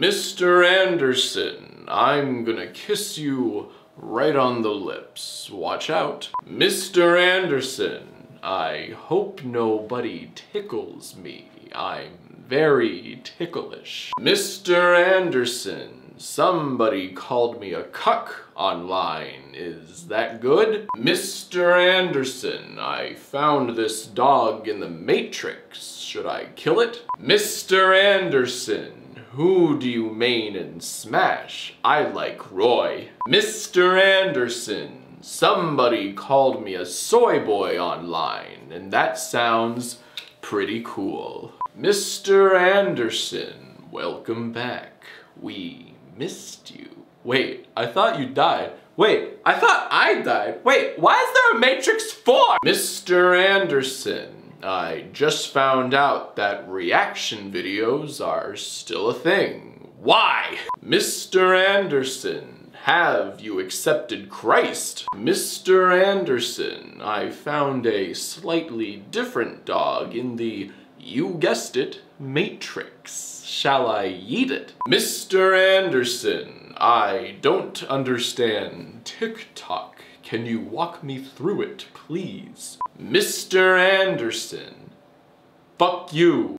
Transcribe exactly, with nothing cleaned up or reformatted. Mister Anderson, I'm gonna kiss you right on the lips. Watch out. Mister Anderson, I hope nobody tickles me. I'm very ticklish. Mister Anderson, somebody called me a cuck online. Is that good? Mister Anderson, I found this dog in the Matrix. Should I kill it? Mister Anderson, who do you main in Smash? I like Roy. Mister Anderson, somebody called me a soy boy online, and that sounds pretty cool. Mister Anderson, welcome back. We missed you. Wait, I thought you died. Wait, I thought I died. Wait, why is there a Matrix four? Mister Anderson, I just found out that reaction videos are still a thing. Why? Mister Anderson, have you accepted Christ? Mister Anderson, I found a slightly different dog in the, you guessed it, Matrix. Shall I eat it? Mister Anderson, I don't understand TikTok. Can you walk me through it, please? Mister Anderson, fuck you.